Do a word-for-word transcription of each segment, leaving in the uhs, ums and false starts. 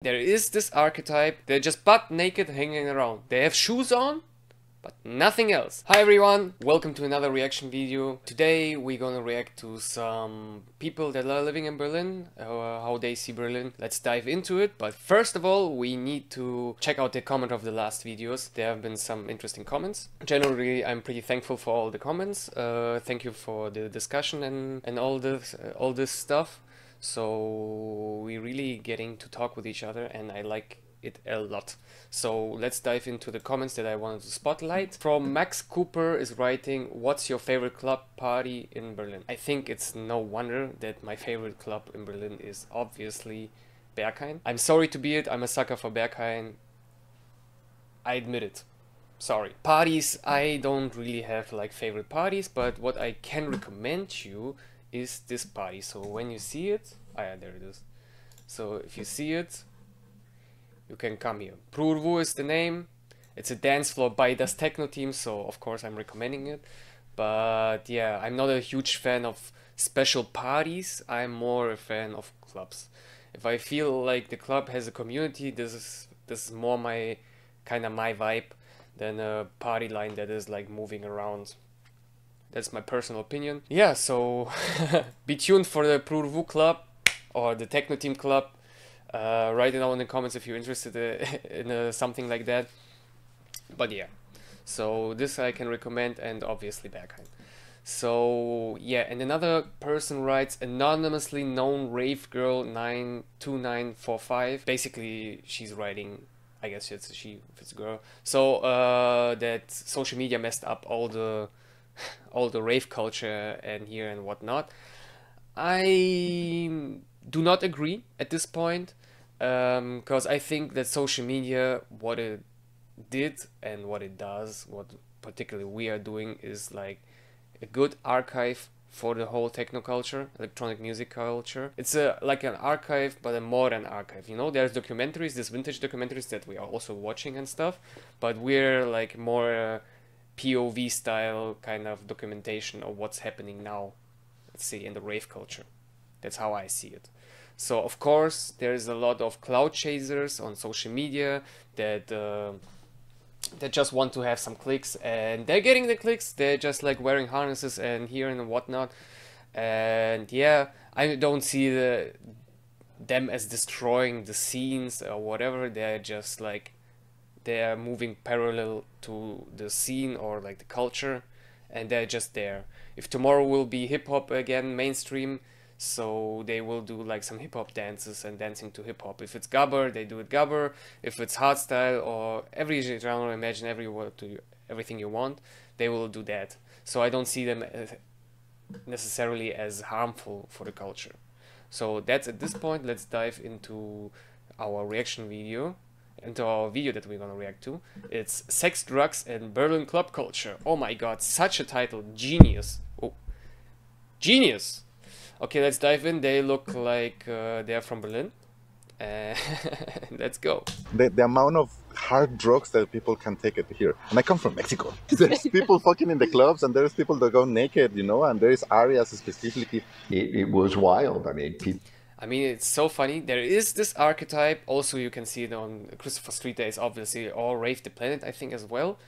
There is this archetype, they're just butt naked hanging around. They have shoes on, but nothing else. Hi everyone, welcome to another reaction video. Today we're gonna react to some people that are living in Berlin, uh, how they see Berlin. Let's dive into it, but first of all we need to check out the comment of the last videos. There have been some interesting comments. Generally I'm pretty thankful for all the comments. Uh, thank you for the discussion and, and all, this, uh, all this stuff. So we're really getting to talk with each other and I like it a lot. So let's dive into the comments that I wanted to spotlight. From Max Cooper is writing, what's your favorite club party in Berlin? I think it's no wonder that my favorite club in Berlin is obviously Berghain. I'm sorry to be it, I'm a sucker for Berghain. I admit it. Sorry. Parties, I don't really have like favorite parties, but what I can recommend you is this party. So when you see it, ah yeah, there it is. So if you see it, you can come here. Pru y Rvu is the name. It's a dance floor by Das Techno Team, so of course I'm recommending it. But yeah, I'm not a huge fan of special parties. I'm more a fan of clubs. If I feel like the club has a community, this is this is more my kind of my vibe than a party line that is like moving around. That's my personal opinion. Yeah, so be tuned for the Pru y Rvu club or the Techno Team club. Uh, write it down in the comments if you're interested in uh, something like that. But yeah, so this I can recommend, and obviously Berghain. So yeah, and another person writes, anonymously known rave girl nine two nine four five. Basically, she's writing, I guess it's a she, if it's a girl. So uh, that social media messed up all the all the rave culture and here and whatnot. I do not agree at this point, um, because I think that social media, what it did and what it does, what particularly we are doing, is like a good archive for the whole techno culture, electronic music culture. It's a, like an archive, but a modern archive, you know? There's documentaries, there's vintage documentaries that we are also watching and stuff, but we're like more uh, P O V style kind of documentation of what's happening now, let's see, in the rave culture. That's how I see it. So of course there is a lot of cloud chasers on social media that uh, that just want to have some clicks, and they're getting the clicks. They're just like wearing harnesses and here and whatnot. And yeah, I don't see the them as destroying the scenes or whatever. They're just like they're moving parallel to the scene or like the culture, and they're just there. If tomorrow will be hip hop again mainstream, so they will do like some hip-hop dances and dancing to hip-hop. If it's gabber, they do it gabber. If it's hardstyle or every genre, imagine every word to everything you want, they will do that. So I don't see them necessarily as harmful for the culture. So that's at this point. Let's dive into our reaction video, into our video that we're gonna react to. It's Sex, Drugs and Berlin Club Culture. Oh my god, such a title. Genius. Oh, genius. Okay, let's dive in. They look like uh, they're from Berlin. Uh, let's go. The, the amount of hard drugs that people can take it here. And I come from Mexico. There's people fucking in the clubs and there's people that go naked, you know, and there's areas specifically. It, it was wild. I mean, people... I mean, it's so funny. There is this archetype. Also, you can see it on Christopher Street Days, obviously, or Rave the Planet, I think, as well.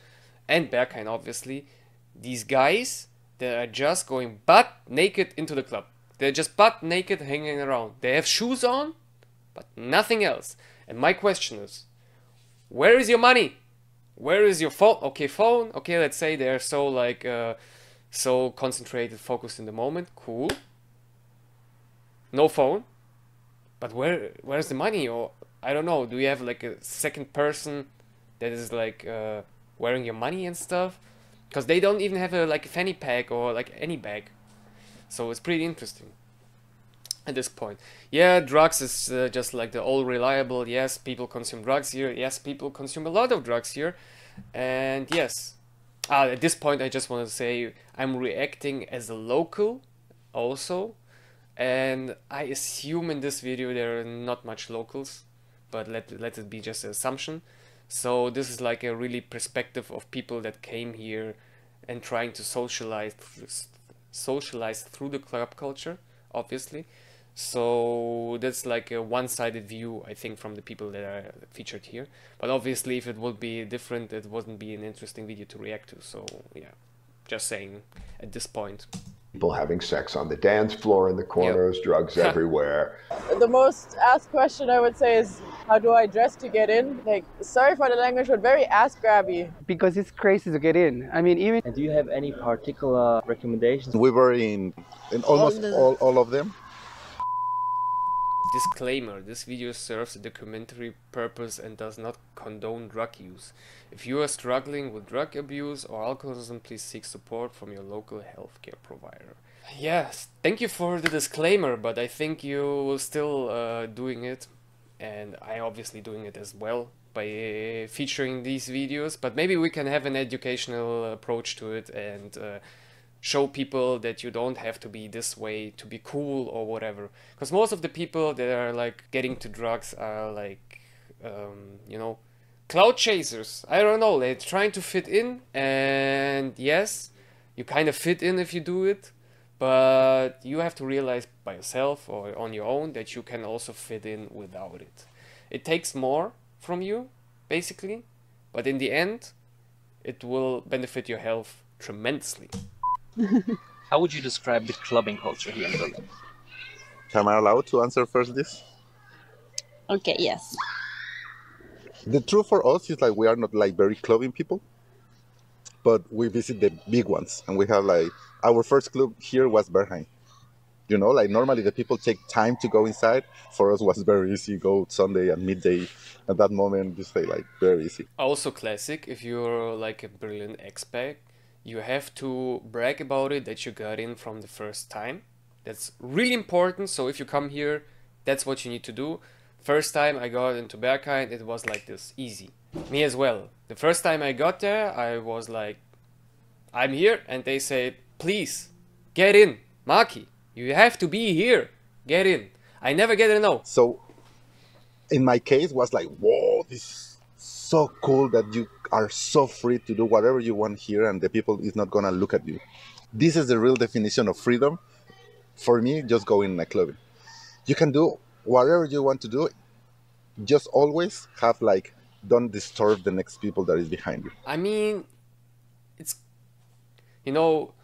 And Berghain, obviously. These guys that are just going butt naked into the club. They're just butt naked hanging around. They have shoes on, but nothing else. And my question is, where is your money? Where is your phone? Okay, phone. Okay, let's say they're so like, uh, so concentrated, focused in the moment. Cool. No phone. But where, where's the money? Or I don't know. Do you have like a second person that is like uh, wearing your money and stuff? Because they don't even have a like a fanny pack or like any bag. So it's pretty interesting at this point. Yeah, drugs is uh, just like the old reliable. Yes, people consume drugs here. Yes, people consume a lot of drugs here. And yes, uh, at this point I just want to say I'm reacting as a local also. And I assume in this video there are not much locals, but let, let it be just an assumption. So this is like a really perspective of people that came here and trying to socialize through, socialized through the club culture, obviously. So that's like a one-sided view, I think, from the people that are featured here. But obviously, if it would be different, it wouldn't be an interesting video to react to. So yeah, just saying at this point. People having sex on the dance floor in the corners, yep. Drugs everywhere. The most asked question I would say is, how do I dress to get in? Like, sorry for the language, but very ass-grabby. Because it's crazy to get in. I mean, even... And do you have any particular recommendations? We were in, in almost all, all of them. Disclaimer, this video serves a documentary purpose and does not condone drug use. If you are struggling with drug abuse or alcoholism, please seek support from your local healthcare provider. Yes, thank you for the disclaimer, but I think you were still uh, doing it, and I obviously doing it as well by uh, featuring these videos, but maybe we can have an educational approach to it and uh, show people that you don't have to be this way to be cool or whatever. Because most of the people that are like getting to drugs are like, um, you know, clout chasers. I don't know, they're trying to fit in, and yes, you kind of fit in if you do it, but you have to realize by yourself or on your own that you can also fit in without it. It takes more from you, basically, but in the end, it will benefit your health tremendously. How would you describe the clubbing culture here in Berlin? Am I allowed to answer first this? Okay, yes. The truth for us is like we are not like very clubbing people, but we visit the big ones, and we have like, our first club here was Berghain. You know, like normally the people take time to go inside. For us it was very easy, go Sunday at midday. At that moment, you say like very easy. Also classic, if you're like a Berlin expat, you have to brag about it that you got in from the first time. That's really important. So if you come here, that's what you need to do. First time I got into Berghain, it was like this, easy. Me as well. The first time I got there, I was like, I'm here. And they say, please, get in. Maki, you have to be here. Get in. I never get a no. So in my case, was like, whoa, this is so cool that you are so free to do whatever you want here, and the people is not gonna look at you. This is the real definition of freedom. For me, just go in a club. You can do whatever you want to do. Just always have like, don't disturb the next people that is behind you. I mean, it's, you know,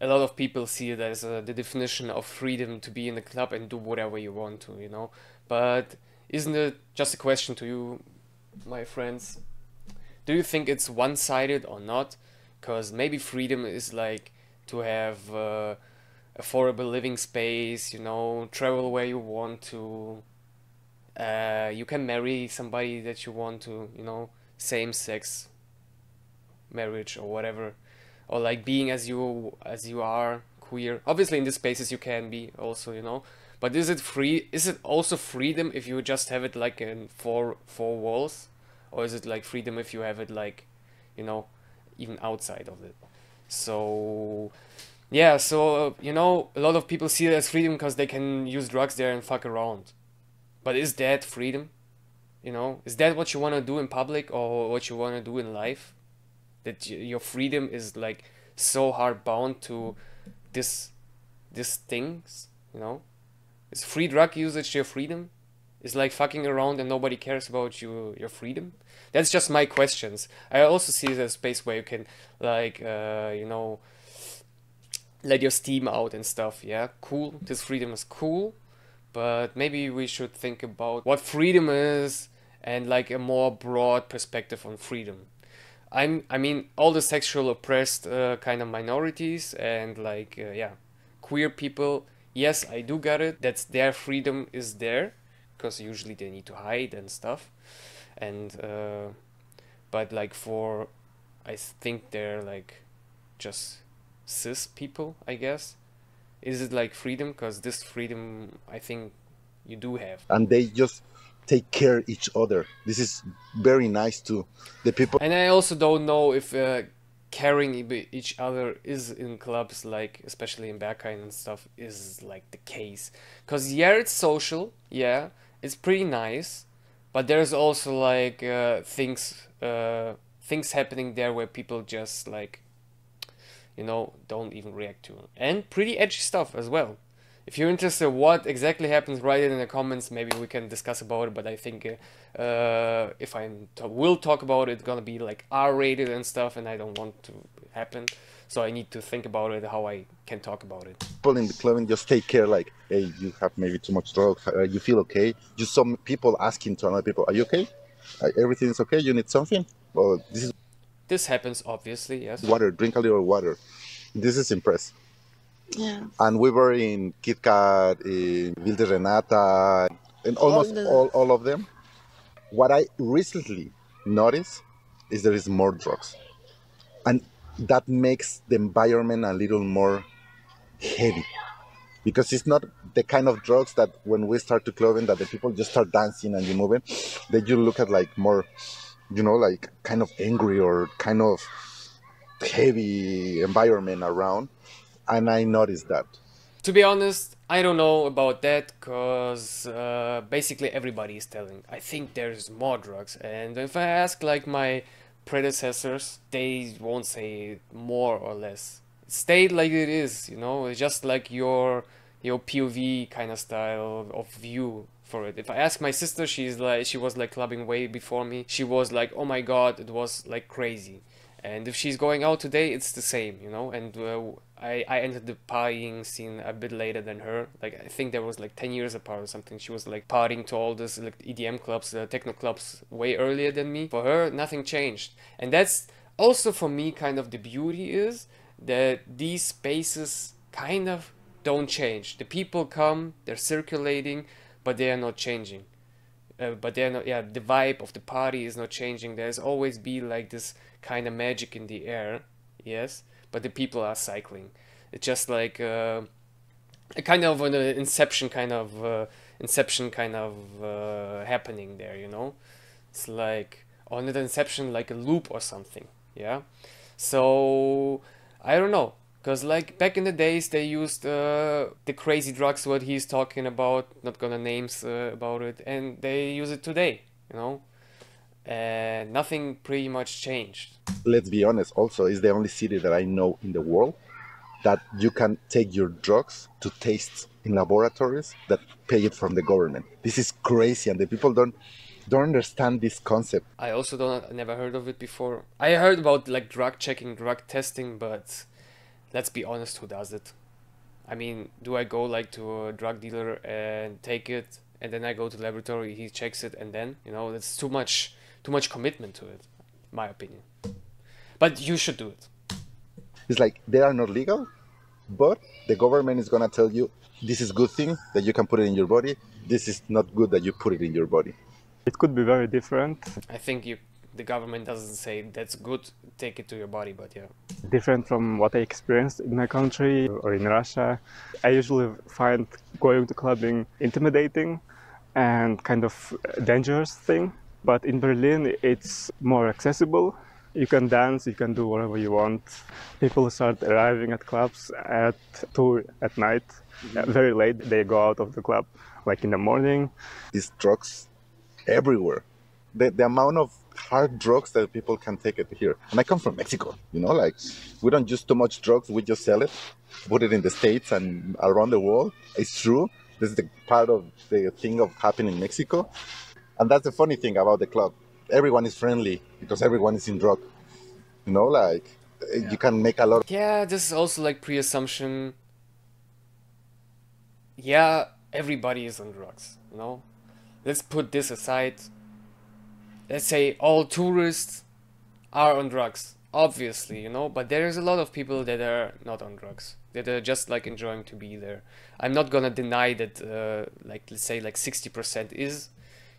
a lot of people see it as uh, the definition of freedom to be in a club and do whatever you want to, you know. But isn't it just a question to you, my friends? Do you think it's one-sided or not? Because maybe freedom is like to have uh, affordable living space, you know, travel where you want to, uh, you can marry somebody that you want to, you know, same-sex marriage or whatever, or like being as you as you are, queer. Obviously in these spaces you can be also, you know, but is it free? Is it also freedom if you just have it like in four four walls? Or is it like freedom if you have it like, you know, even outside of it? So, yeah, so, uh, you know, a lot of people see it as freedom because they can use drugs there and fuck around. But is that freedom? You know, is that what you want to do in public or what you want to do in life? That y your freedom is like so hard bound to this, this things, you know? Is free drug usage your freedom? It's like fucking around and nobody cares about you, your freedom? That's just my questions. I also see it as a space where you can, like, uh, you know, let your steam out and stuff, yeah? Cool, this freedom is cool, but maybe we should think about what freedom is and, like, a more broad perspective on freedom. I'm, I mean, all the sexual oppressed uh, kind of minorities and, like, uh, yeah, queer people, yes, I do get it, that's their freedom is there. Because usually they need to hide and stuff, and uh, but like for, I think they're like just cis people, I guess. Is it like freedom? Because this freedom, I think you do have. And they just take care of each other. This is very nice to the people. And I also don't know if uh, caring each other is in clubs, like especially in Berghain and stuff, is like the case. Because yeah, it's social, yeah. It's pretty nice, but there's also like uh, things uh, things happening there where people just like, you know, don't even react to, and pretty edgy stuff as well. If you're interested what exactly happens, write it in the comments. Maybe we can discuss about it, but I think uh, uh, if I will talk about it, it's gonna be like R rated and stuff, and I don't want to happen. So I need to think about it, how I can talk about it. People in the club and just take care, like, hey, you have maybe too much drugs, uh, you feel okay? Just some people asking to another people, are you okay? Uh, everything's okay, you need something? Well, this is... This happens, obviously, yes. Water, drink a little water. This is impressive. Yeah. And we were in Kit Kat, in Wilde Renate, and almost all, the... all, all of them. What I recently noticed is there is more drugs. And that makes the environment a little more heavy. Because it's not the kind of drugs that when we start to clubbing that the people just start dancing and you moving, that you look at like more, you know, like kind of angry or kind of heavy environment around. And I noticed that. To be honest, I don't know about that, because uh, basically everybody is telling, I think there's more drugs. And if I ask like my predecessors, they won't say more or less. Stay like it is, you know, it's just like your your P O V kind of style of view for it. If I ask my sister, she's like, she was like clubbing way before me. She was like, oh my god, it was like crazy. And if she's going out today, it's the same, you know. And uh, I, I entered the partying scene a bit later than her. Like, I think there was like ten years apart or something. She was like partying to all these like E D M clubs, uh, techno clubs way earlier than me. For her, nothing changed. And that's also for me kind of the beauty is that these spaces kind of don't change. The people come, they're circulating, but they are not changing. Uh, but they're not, yeah, the vibe of the party is not changing. There's always be like this kind of magic in the air, yes, but the people are cycling. It's just like uh, a kind of an inception kind of uh, inception kind of uh, happening there, you know. It's like on an inception, like a loop or something, yeah. So I don't know, because like back in the days they used uh, the crazy drugs what he's talking about, not gonna names uh, about it, and they use it today, you know, and nothing pretty much changed. Let's be honest, also it's the only city that I know in the world that you can take your drugs to taste in laboratories that pay it from the government. This is crazy, and the people don't don't understand this concept. I also don't never heard of it before. I heard about like drug checking, drug testing, but let's be honest, who does it? I mean, do I go like to a drug dealer and take it, and then I go to the laboratory, he checks it, and then, you know, that's too much, too much commitment to it, my opinion. But you should do it. It's like, they are not legal, but the government is gonna tell you, this is good thing that you can put it in your body, this is not good that you put it in your body. It could be very different. I think you... The government doesn't say that's good, take it to your body, but yeah. Different from what I experienced in my country or in Russia. I usually find going to clubbing intimidating and kind of dangerous thing. But in Berlin, it's more accessible. You can dance, you can do whatever you want. People start arriving at clubs at two at night. Mm-hmm. Very late, they go out of the club, like in the morning. These drugs everywhere. The, the amount of hard drugs that people can take it here. And I come from Mexico, you know, like we don't use too much drugs, we just sell it, put it in the States and around the world. It's true. This is the part of the thing of happening in Mexico. And that's the funny thing about the club. Everyone is friendly because everyone is in drug. You know, like yeah. You can make a lot of... Yeah, this is also like pre-assumption. Yeah, everybody is on drugs, you know. Let's put this aside. Let's say all tourists are on drugs, obviously, you know, but there is a lot of people that are not on drugs, that are just like enjoying to be there. I'm not gonna deny that, uh, like, let's say like sixty percent is,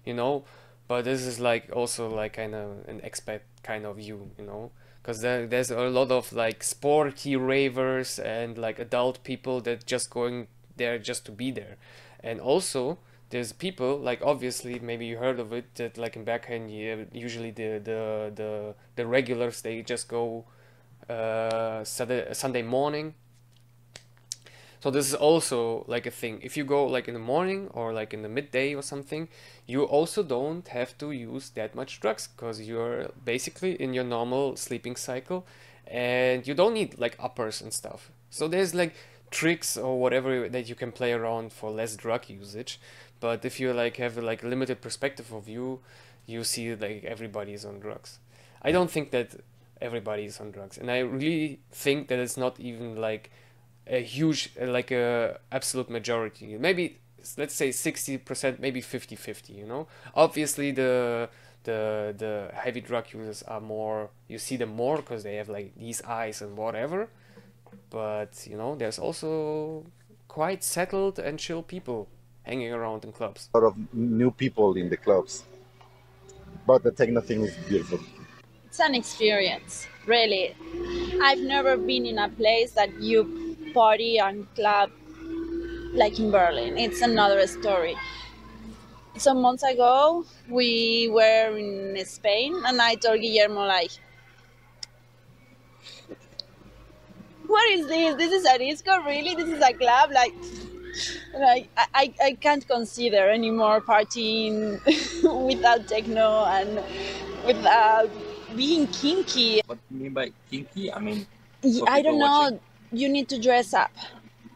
you know, but this is like also like kind of an expat kind of view, you know, because there, there's a lot of like sporty ravers and like adult people that just going there just to be there. And also, there's people, like obviously, maybe you heard of it, that like in Berghain, yeah, usually the, the the the regulars, they just go uh, Saturday, Sunday morning. So this is also like a thing. If you go like in the morning or like in the midday or something, you also don't have to use that much drugs because you're basically in your normal sleeping cycle and you don't need like uppers and stuff. So there's like tricks or whatever that you can play around for less drug usage. But if you like have like limited perspective of view, you see like everybody is on drugs. I don't think that everybody is on drugs, and I really think that it's not even like a huge like a absolute majority. Maybe let's say sixty percent, maybe fifty fifty, you know. Obviously the the the heavy drug users are more, you see them more because they have like these eyes and whatever, but you know, there's also quite settled and chill people hanging around in clubs. A lot of new people in the clubs, but the techno thing is beautiful. It's an experience, really. I've never been in a place that you party and club like in Berlin. It's another story. Some months ago, we were in Spain, and I told Guillermo, like, what is this? This is a disco, really? This is a club? Like, like I, I can't consider anymore partying without techno and without being kinky. What do you mean by kinky? I mean, I don't know. Watching? You need to dress up.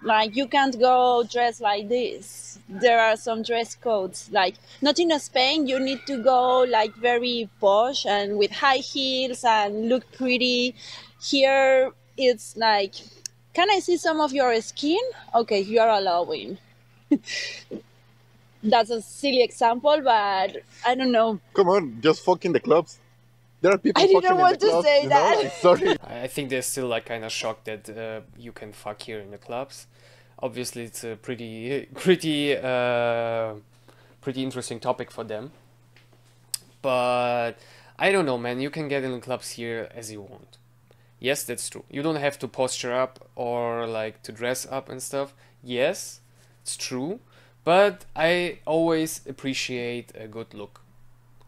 Like, you can't go dress like this. There are some dress codes. Like, not in Spain, you need to go like very posh and with high heels and look pretty. Here, it's like, can I see some of your skin? Okay, you are allowing. That's a silly example, but I don't know. Come on, just fuck in the clubs. There are people I didn't want to club, say that. Know? Sorry. I think they're still like kind of shocked that uh, you can fuck here in the clubs. Obviously, it's a pretty, pretty, uh, pretty interesting topic for them. But I don't know, man. You can get in the clubs here as you want. Yes, that's true. You don't have to posture up or like to dress up and stuff. Yes, it's true. But I always appreciate a good look.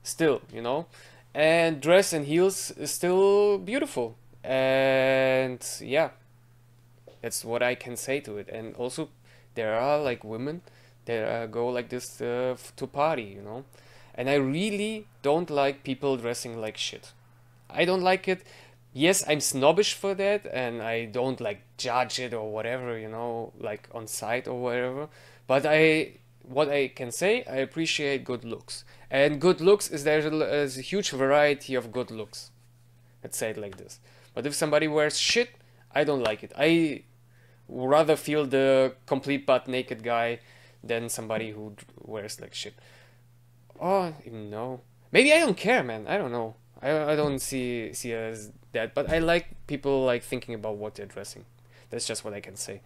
Still, you know. And dress and heels is still beautiful, and yeah, that's what I can say to it. And also, there are like women that uh, go like this uh, to party, you know. And I really don't like people dressing like shit. I don't like it. Yes, I'm snobbish for that, and I don't like judge it or whatever, you know, like on site or whatever. But I, what I can say, I appreciate good looks. And good looks is there's a, is a huge variety of good looks. Let's say it like this. But if somebody wears shit, I don't like it. I rather feel the complete butt naked guy than somebody who wears like shit. Oh, no. Maybe I don't care, man. I don't know. I, I don't see see it as that. But I like people like thinking about what they're dressing. That's just what I can say.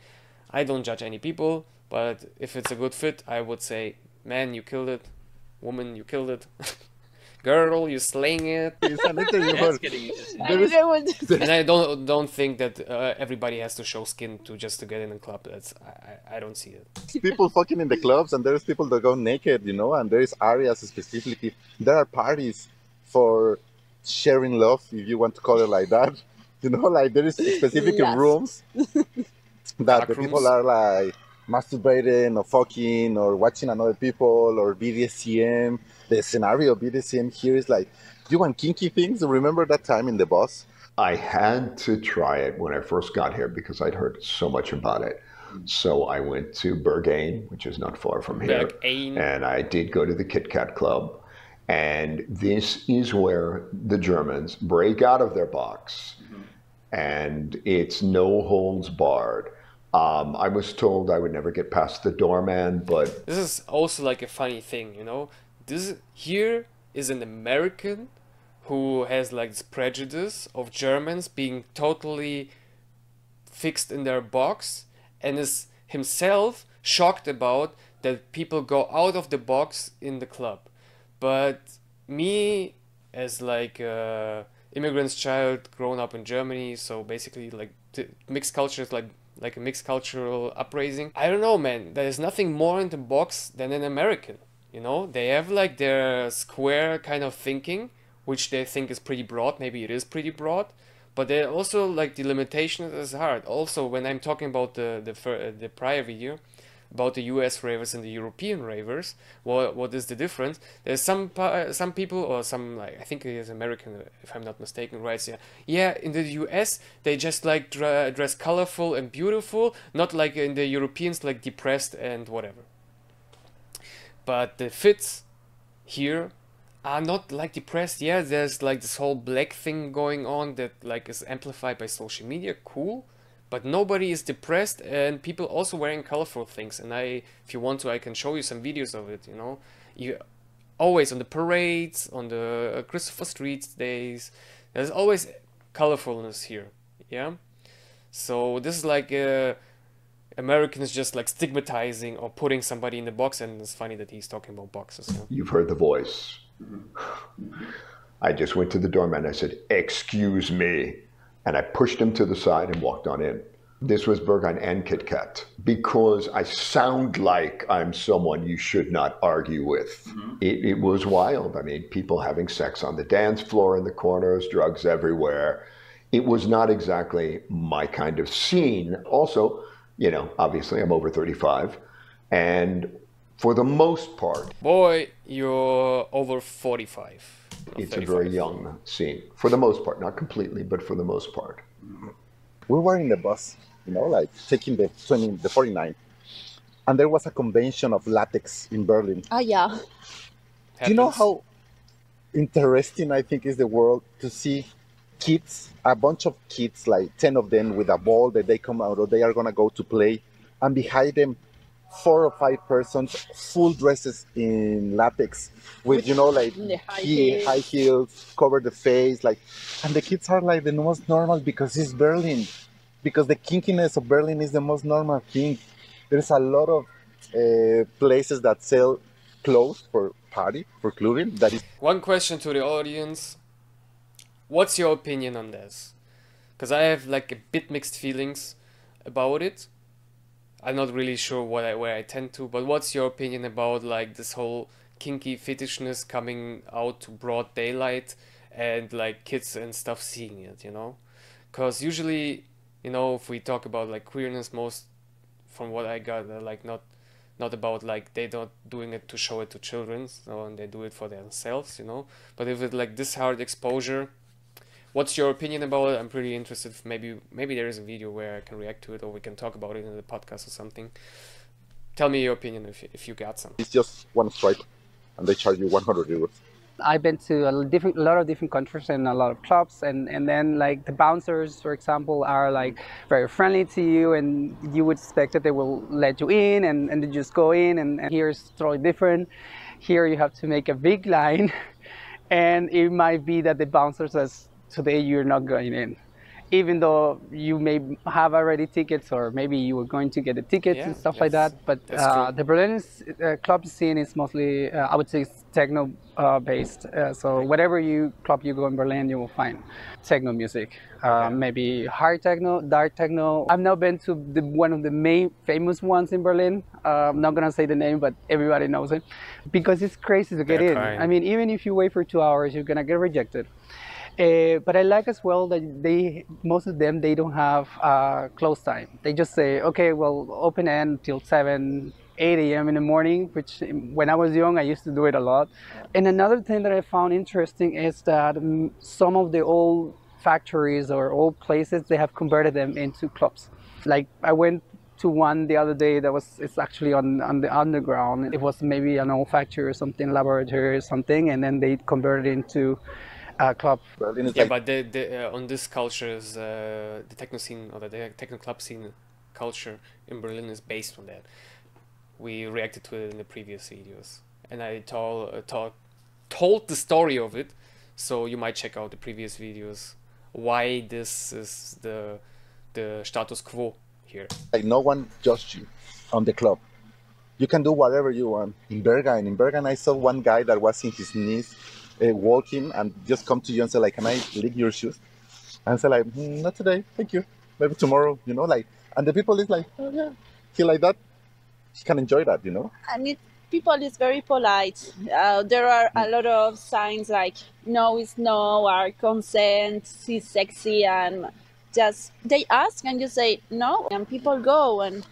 I don't judge any people, but if it's a good fit, I would say, man, you killed it. Woman, you killed it. Girl, you slaying it. It's an interview. And I don't don't think that uh, everybody has to show skin to just to get in a club. That's I, I don't see it. People fucking in the clubs, and there's people that go naked, you know. And there is areas specifically. There are parties for sharing love, if you want to call it like that. You know, like there is specific yes. rooms that the people are like masturbating or fucking or watching another people or B D S M. The scenario B D S M here is like, do you want kinky things? Remember that time in the bus? I had to try it when I first got here because I'd heard so much about it. So I went to Berghain, which is not far from here. Berghain. And I did go to the Kit Kat Club. And this is where the Germans break out of their box. Mm-hmm. And it's no holds barred. Um, I was told I would never get past the doorman, but... This is also like a funny thing, you know? This here is an American who has like this prejudice of Germans being totally fixed in their box and is himself shocked about that people go out of the box in the club. But me, as like a immigrant's child grown up in Germany, so basically like mixed cultures, like... like a mixed cultural uprising. I don't know, man, there's nothing more in the box than an American, you know? They have like their square kind of thinking, which they think is pretty broad, maybe it is pretty broad, but they're also like the limitation is hard. Also, when I'm talking about the, the, the prior video, about the U S ravers and the European ravers. What what is the difference? There's some uh, some people or some like I think it is American, if I'm not mistaken, writes yeah, yeah. In the U S they just like dra dress colorful and beautiful, not like in the Europeans like depressed and whatever. But the fits here are not like depressed. Yeah, there's like this whole black thing going on that like is amplified by social media. Cool. But nobody is depressed, and people also wearing colorful things. And I, if you want to, I can show you some videos of it, you know. You always on the parades, on the Christopher Street Days, there's always colorfulness here, yeah. So this is like uh, Americans just like stigmatizing or putting somebody in the box, and it's funny that he's talking about boxes. Yeah? You've heard the voice. I just went to the doorman, I said, "Excuse me." And I pushed him to the side and walked on in. This was Berghain and Kit Kat, because I sound like I'm someone you should not argue with. Mm-hmm. it, it was wild. I mean, people having sex on the dance floor in the corners, drugs everywhere. It was not exactly my kind of scene. Also, you know, obviously I'm over thirty-five, and for the most part... Boy, you're over forty-five. It's a very young scene, for the most part, not completely, but for the most part. We were in the bus, you know, like taking the twenty, the forty-nine, and there was a convention of latex in Berlin. Oh, yeah. Happens. Do you know how interesting I think is the world to see kids, a bunch of kids, like ten of them with a ball that they come out or they are going to go to play, and behind them, four or five persons, full dresses in latex, with, you know, like high, heel, heels. high heels, cover the face, like, and the kids are like the most normal because it's Berlin, because the kinkiness of Berlin is the most normal thing. There's a lot of uh, places that sell clothes for party, for clubbing. That is one question to the audience. What's your opinion on this? Because I have like a bit mixed feelings about it. I'm not really sure what I, where I tend to, but what's your opinion about like this whole kinky fetishness coming out to broad daylight and like kids and stuff seeing it, you know? Because usually, you know, if we talk about like queerness, most from what I got, like not not about like they don't doing it to show it to children, so, and they do it for themselves, you know? But if it's like this hard exposure, what's your opinion about it? I'm pretty interested. Maybe maybe there is a video where I can react to it, or we can talk about it in the podcast or something. Tell me your opinion if, if you got some. It's just one strike and they charge you one hundred euros. I've been to a, different, a lot of different countries and a lot of clubs, and, and then like the bouncers, for example, are like very friendly to you, and you would expect that they will let you in, and, and they just go in, and, and here it's totally different. Here you have to make a big line and it might be that the bouncer says, "Today you're not going in," even though you may have already tickets, or maybe you were going to get the tickets, yeah, and stuff like that. But uh, the Berlin uh, club scene is mostly, uh, I would say, techno uh, based. Uh, so whatever you club you go in Berlin, you will find techno music. Uh, yeah. Maybe hard techno, dark techno. I've now been to the, one of the main famous ones in Berlin. Uh, I'm not gonna say the name, but everybody knows it, because it's crazy to get They're in. Kind. I mean, even if you wait for two hours, you're gonna get rejected. Uh, but I like as well that they, most of them, they don't have uh, close time. They just say, okay, well, open end till seven, eight A M in the morning, which when I was young, I used to do it a lot. And another thing that I found interesting is that um, some of the old factories or old places, they have converted them into clubs. Like I went to one the other day that was, it's actually on, on the underground. It was maybe an old factory or something, laboratory or something, and then they converted it into Uh, club. Yeah, like... but the, the, uh, on this culture is uh, the techno scene, or the techno club scene culture in Berlin is based on that. We reacted to it in the previous videos, and I told uh, told told the story of it, so you might check out the previous videos why this is the the status quo here. Like no one judged you on the club. You can do whatever you want in Berghain. In Berghain, I saw one guy that was in his knees. Uh, walking and just come to you and say like, "Can I lick your shoes?" And say like, mm, "Not today, thank you. Maybe tomorrow," you know, like. And the people is like, "Oh yeah," he like that. He can enjoy that, you know. And it, people is very polite. Uh, there are a lot of signs like "no is no" or "consent is sexy," and just they ask and you say no, and people go and.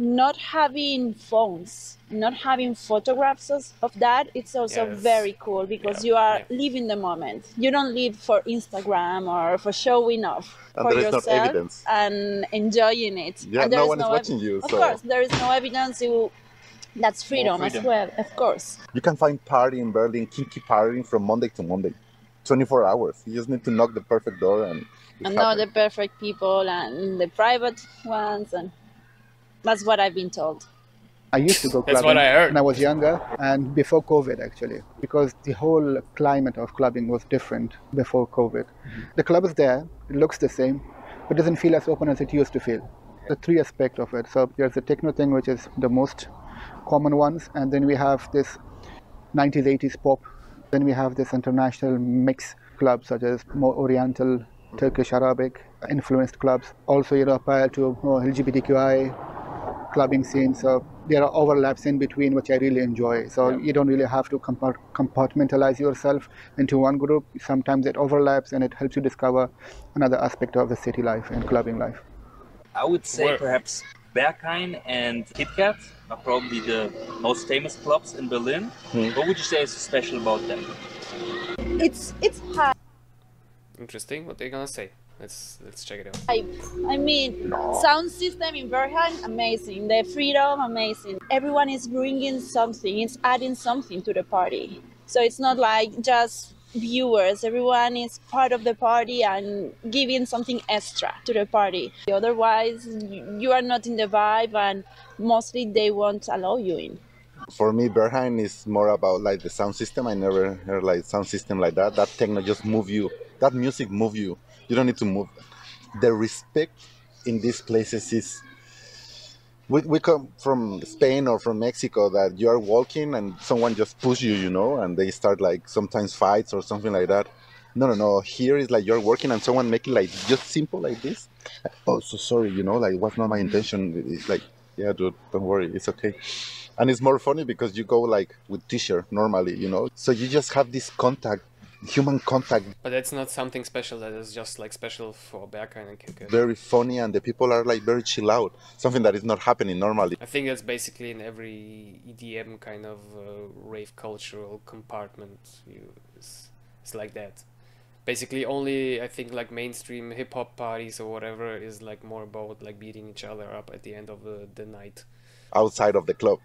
not having phones, not having photographs of that, it's also yes. very cool because yeah. you are yeah. living the moment. You don't live for Instagram or for showing off, and for there yourself is not evidence. And enjoying it. Yeah, and there no is one no is watching you. Of so. course, there is no evidence. You, that's freedom, freedom as well, of course. You can find party in Berlin, kinky partying from Monday to Monday, twenty-four hours. You just need to knock the perfect door and. And know the perfect people and the private ones and. That's what I've been told. I used to go clubbing That's what I heard. when I was younger and before COVID, actually, because the whole climate of clubbing was different before COVID. Mm-hmm. The club is there, it looks the same, but doesn't feel as open as it used to feel. The three aspects of it. So there's the techno thing, which is the most common ones, and then we have this nineties, eighties pop. Then we have this international mix clubs, such as more Oriental, Turkish, Arabic influenced clubs. Also, you know, prior to more L G B T Q I clubbing scene, so there are overlaps in between, which I really enjoy. So yeah. you don't really have to compartmentalize yourself into one group. Sometimes it overlaps and it helps you discover another aspect of the city life and clubbing life. I would say Where? perhaps Berghain and Kit Kat are probably the most famous clubs in Berlin. Hmm. What would you say is special about them? It's it's hard. Interesting what they're gonna say. Let's, let's check it out. I, I mean, no. sound system in Berghain, amazing. The freedom, amazing. Everyone is bringing something. It's adding something to the party. So it's not like just viewers. Everyone is part of the party and giving something extra to the party. Otherwise, you are not in the vibe and mostly they won't allow you in. For me, Berghain is more about like the sound system. I never heard like sound system like that. That techno just move you. That music move you. You don't need to move. The respect in these places is, we, we come from Spain or from Mexico that you are walking and someone just push you, you know, and they start like sometimes fights or something like that. No, no, no. Here is like you're working and someone make it like just simple like this. Oh, so sorry, you know, like what's not my intention. It's like, yeah, dude, don't worry. It's okay. And it's more funny because you go like with t-shirt normally, you know, so you just have this contact. Human contact. But that's not something special, that is just like special for Berghain and Kit Kat. Very funny, and the people are like very chill out, something that is not happening normally. I think that's basically in every E D M kind of uh, rave cultural compartment. You, it's, it's like that. Basically only, I think, like mainstream hip-hop parties or whatever is like more about like beating each other up at the end of the, the night. Outside of the club.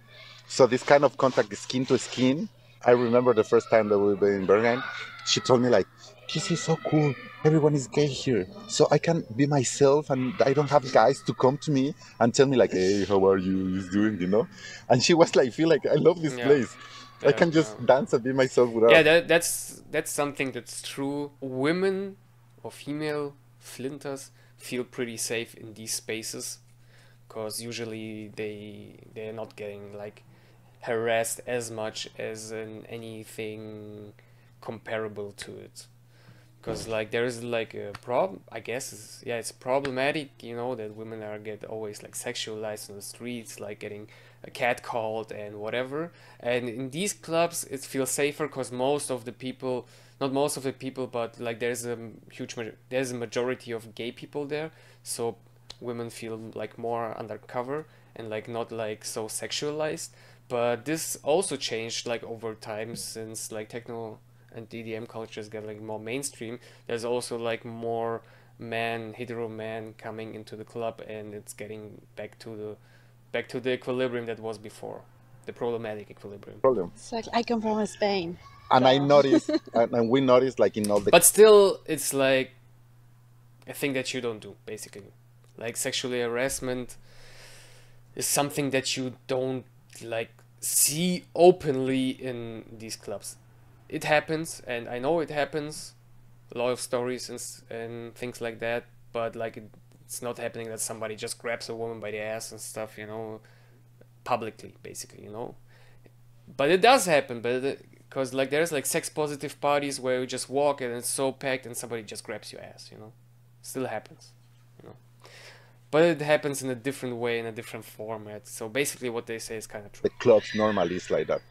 So this kind of contact is skin to skin. I remember the first time that we were in Berghain, she told me like, this is so cool, everyone is gay here, so I can be myself and I don't have guys to come to me and tell me like, hey, how are you doing, you know? And she was like, feel like, I love this yeah. place. Yeah, I can just yeah. dance and be myself without... Yeah, that, that's, that's something that's true. Women or female flinters feel pretty safe in these spaces because usually they, they're not getting like... harassed as much as in anything comparable to it, because like there is like a problem, I guess it's, yeah it's problematic, you know, that women are get always like sexualized on the streets, like getting a catcalled and whatever, and in these clubs it feels safer because most of the people, not most of the people, but like there's a huge there's a majority of gay people there, so women feel like more undercover and like not like so sexualized. But this also changed like over time since like techno and E D M cultures got like more mainstream. There's also like more men, hetero men coming into the club, and it's getting back to the back to the equilibrium that was before, the problematic equilibrium. Problem. So I come from Spain, and so. I noticed, and we noticed like in all the. But still, it's like a thing that you don't do basically, like sexual harassment is something that you don't. Like see openly in these clubs. It happens, and I know it happens, a lot of stories and, and things like that, but like it, it's not happening that somebody just grabs a woman by the ass and stuff, you know, publicly basically, you know, but it does happen. But because like there's like sex positive parties where you just walk and it's so packed and somebody just grabs your ass, you know, still happens, you know. But it happens in a different way, in a different format. So basically what they say is kind of true. The clubs normally is like that.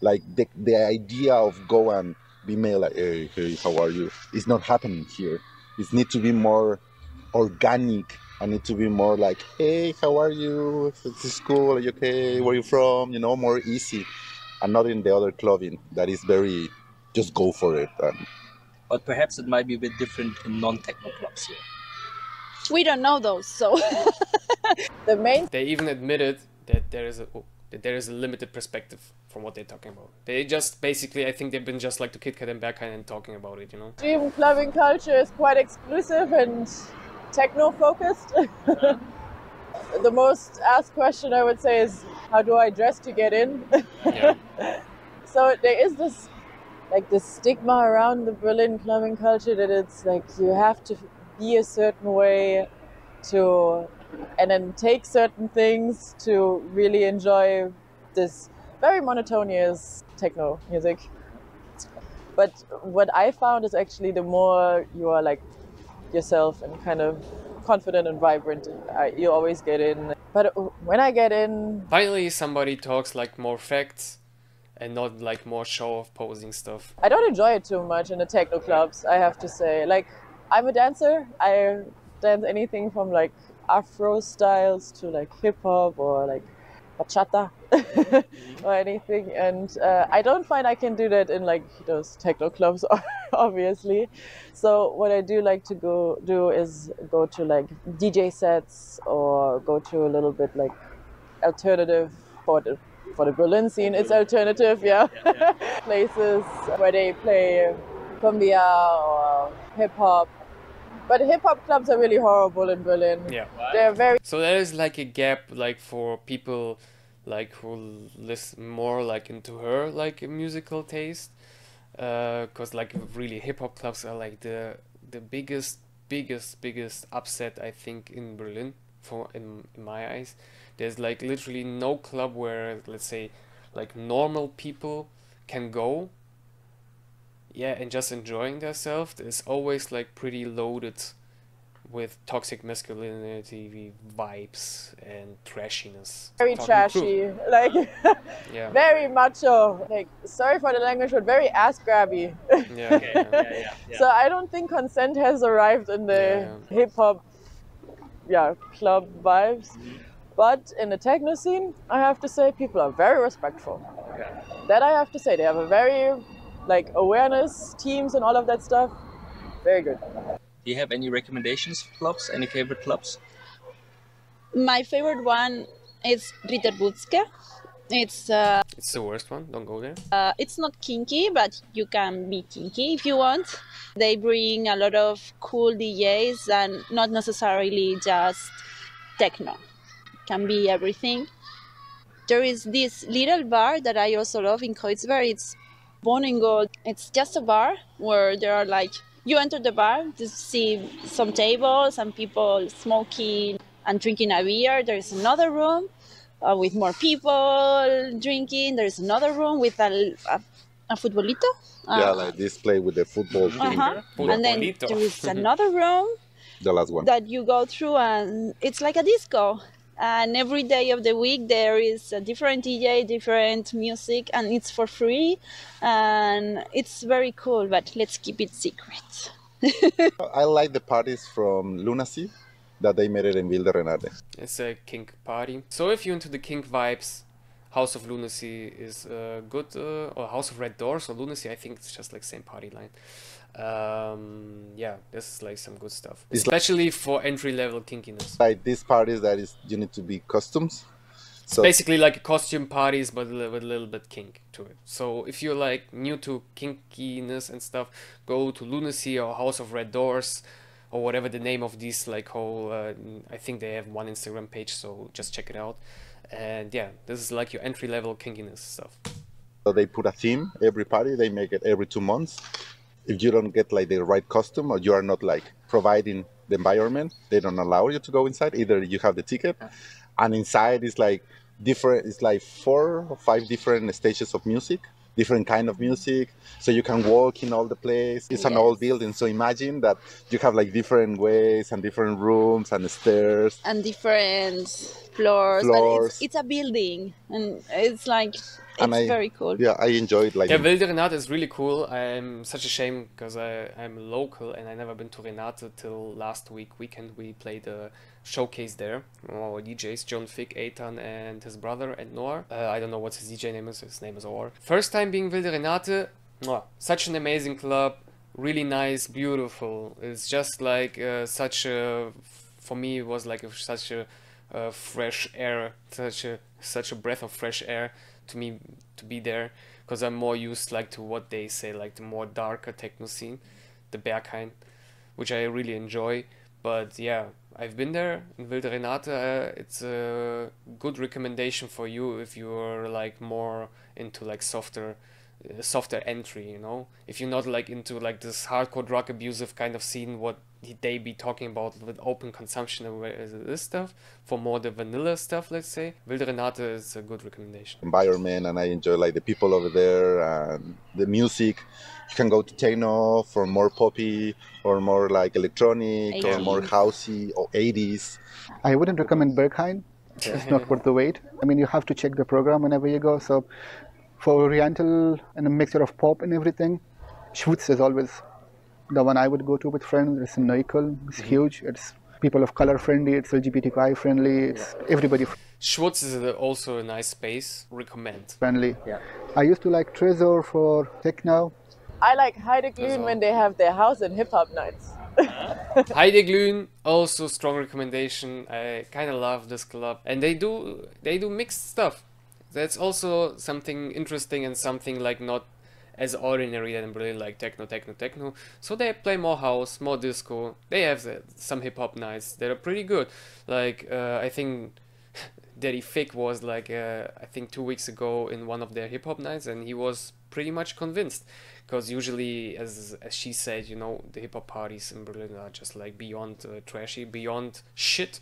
Like the, the idea of go and be male, like, hey, hey, how are you? It's not happening here. It needs to be more organic I need to be more like, hey, how are you? It's cool. Are you okay? Where are you from? You know, more easy. And not in the other clubbing that is very, just go for it. And... But perhaps it might be a bit different in non-techno clubs here. We don't know those, so the main. They even admitted that there is a oh, that there is a limited perspective from what they're talking about. They just basically, I think they've been just like to Kit Kat and Berghain and talking about it, you know. Dream clubbing culture is quite exclusive and techno focused. Yeah. The most asked question I would say is, how do I dress to get in? Yeah. So there is this like this stigma around the Berlin clubbing culture that it's like you have to be a certain way to and then take certain things to really enjoy this very monotonous techno music. But what I found is actually the more you are like yourself and kind of confident and vibrant, you always get in. But when I get in... Finally somebody talks like more facts and not like more show-off posing stuff. I don't enjoy it too much in the techno clubs, I have to say. Like, I'm a dancer. I dance anything from like Afro styles to like hip hop or like bachata or anything. And uh, I don't find I can do that in like those techno clubs, obviously. So what I do like to go do is go to like D J sets or go to a little bit like alternative for the, for the Berlin scene. It's alternative, yeah. yeah, yeah. Places where they play cumbia or hip hop. But hip-hop clubs are really horrible in Berlin. Yeah. They're very... So there is like a gap like for people like who listen more like into her like musical taste. Because uh, like really hip-hop clubs are like the the biggest, biggest, biggest upset I think in Berlin for in, in my eyes. There's like literally no club where let's say like normal people can go. Yeah, and just enjoying themselves is always like pretty loaded with toxic masculinity vibes and trashiness. Very Talking trashy, proof. like yeah. Very macho. Like, sorry for the language, but very ass grabby. Yeah. yeah, yeah, yeah, yeah. So I don't think consent has arrived in the yeah. hip hop, yeah, club vibes. Mm-hmm. But in the techno scene, I have to say people are very respectful. Okay. That I have to say, they have a very like awareness teams and all of that stuff. Very good. Do you have any recommendations for clubs? Any favorite clubs? My favorite one is Ritterbutske. It's uh, it's the worst one. Don't go there. Uh, it's not kinky, but you can be kinky if you want. They bring a lot of cool D Js and not necessarily just techno. It can be everything. There is this little bar that I also love in Kreuzberg. It's Born and Gold. It's just a bar where there are like, you enter the bar to see some tables and people smoking and drinking a beer. There's another room uh, with more people drinking. There's another room with a, a, a futbolito. Uh, yeah, like this play with the football thing. Uh-huh. And then there is another room the last one. that you go through and it's like a disco. And every day of the week there is a different D J, different music, and it's for free, and it's very cool, but let's keep it secret. I like the parties from Lunacy that they made it in Wilde Renate. It's a kink party. So if you're into the kink vibes, House of Lunacy is uh, good, uh, or House of Red Doors, or Lunacy, I think it's just like same party line. Um yeah, this is like some good stuff, it's especially like, for entry level kinkiness, like these parties that is you need to be costumes, so it's basically like costume parties but with a little bit kink to it. So if you're like new to kinkiness and stuff, go to Lunacy or House of Red Doors or whatever the name of these like whole uh, I think they have one Instagram page, so just check it out. And yeah, this is like your entry level kinkiness stuff. So they put a theme every party, they make it every two months. If you don't get like the right costume or you are not like providing the environment, they don't allow you to go inside. Either you have the ticket, and inside is like different, it's like four or five different stages of music, different kind of music. So you can walk in all the place. It's an old building. So imagine that you have like different ways and different rooms and stairs. And different floors, floors. But it's, it's a building, and it's like it's and I, very cool. Yeah, I enjoyed like. Yeah, Wilde Renate is really cool. I'm such a shame because I I'm local and I never been to Renate till last week weekend. We played a showcase there. Our D Js John Fick, Eitan, and his brother and Noor. Uh, I don't know what his D J name is. His name is Or. First time being Wilde Renate. Oh, such an amazing club. Really nice, beautiful. It's just like uh, such a. For me, it was like a, such a uh, fresh air, such a such a breath of fresh air to me to be there, because I'm more used like to what they say, like the more darker techno scene, the Berghain, which I really enjoy. But yeah, I've been there in Wilde Renate. Uh, it's a good recommendation for you if you're like more into like softer, uh, softer entry. You know, if you're not like into like this hardcore drug abusive kind of scene, what they be talking about with open consumption and this stuff, for more the vanilla stuff, let's say. Wilde Renate is a good recommendation. Environment, and I enjoy like the people over there and the music. You can go to techno for more poppy or more like electronic eighties. Or more housey or eighties. I wouldn't recommend Berghain. It's not worth the wait. I mean, you have to check the program whenever you go. So for Oriental and a mixture of pop and everything, Schwutz is always the one I would go to with friends. It's in Neukel, it's mm-hmm. huge, it's people of color friendly, it's L G B T Q I friendly, it's yeah. everybody. Schwutz is also a nice space, recommend. Friendly. Yeah. I used to like Trezor for techno. I like Heideglühen when they have their house and hip hop nights. Heideglühen, also strong recommendation. I kind of love this club. And they do, they do mixed stuff. That's also something interesting and something like not as ordinary and Berlin, like techno, techno, techno. So they play more house, more disco. They have the, some hip hop nights that are pretty good. Like uh, I think Daddy Fick was like uh, I think two weeks ago in one of their hip hop nights, and he was pretty much convinced. Because usually, as as she said, you know, the hip hop parties in Berlin are just like beyond uh, trashy, beyond shit.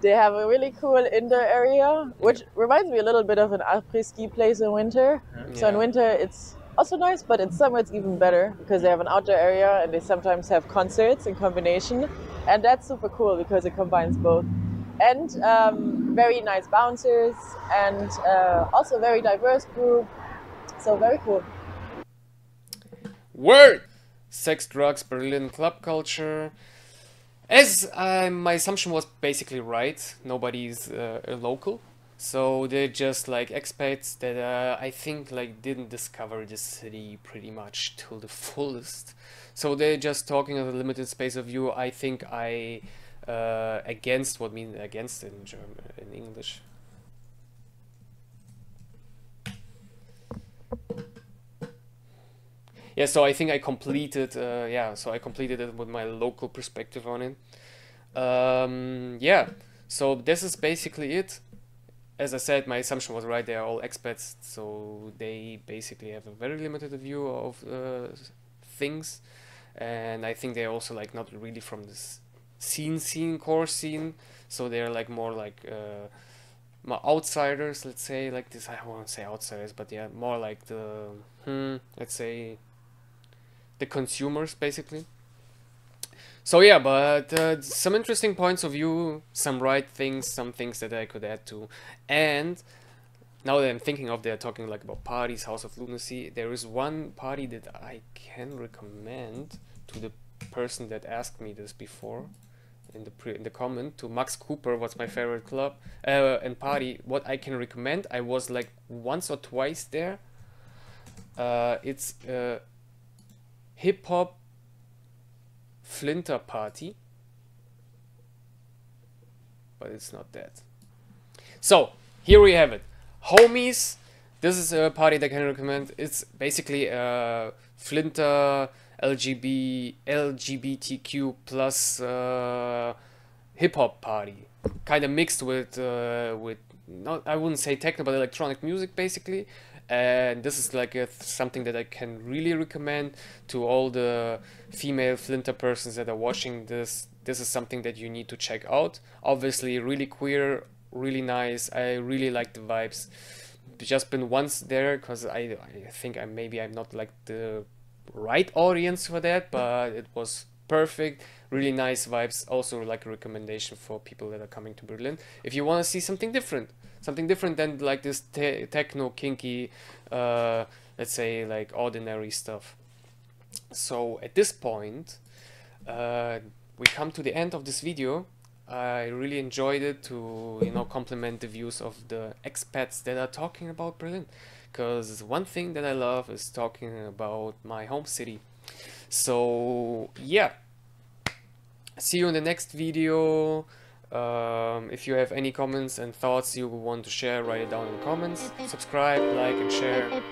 They have a really cool indoor area, which yeah. reminds me a little bit of an après-ski place in winter. Yeah. So in winter, it's also nice, but in summer it's even better because they have an outdoor area and they sometimes have concerts in combination, and that's super cool because it combines both. And um, very nice bouncers and uh, also very diverse group, so very cool. Word! Sex, drugs, Berlin club culture. As uh, my assumption was basically right, nobody's uh, a local. So they're just like expats that uh, I think like didn't discover the city pretty much till the fullest. So they're just talking of a limited space of view. I think I uh, against what mean against in German in English. Yeah, so I think I completed. Uh, yeah, so I completed it with my local perspective on it. Um, yeah, so this is basically it. As I said, my assumption was right, they are all expats, so they basically have a very limited view of uh, things, and I think they're also like not really from this scene scene, core scene, so they're like more like uh, more outsiders, let's say, like this, I don't want to say outsiders, but yeah, more like the, hmm, let's say, the consumers, basically. So yeah, but uh, some interesting points of view, some right things, some things that I could add to. And now that I'm thinking of, they're talking like about parties, House of Lunacy. There is one party that I can recommend to the person that asked me this before in the pre in the comment, to Max Cooper, what's my favorite club uh, and party, what I can recommend. I was like once or twice there. Uh, it's a hip hop Flinter party, but it's not that. So here we have it, homies. This is a party that I can recommend. It's basically a Flinter L G B L G B T Q plus uh, hip hop party, kind of mixed with uh, with not I wouldn't say techno, but electronic music basically. And this is like a, something that I can really recommend to all the female Flinter persons that are watching this. This is something that you need to check out. Obviously, really queer, really nice. I really like the vibes. Just been once there because I, I think I maybe I'm not like the right audience for that, but it was perfect, really nice vibes. Also like a recommendation for people that are coming to Berlin if you want to see something different, something different than like this te techno kinky, uh, let's say like ordinary stuff. So at this point, uh, we come to the end of this video. I really enjoyed it to, you know, compliment the views of the expats that are talking about Berlin, because one thing that I love is talking about my home city. So yeah, see you in the next video. Um, if you have any comments and thoughts you want to share, write it down in the comments. Subscribe, like and share.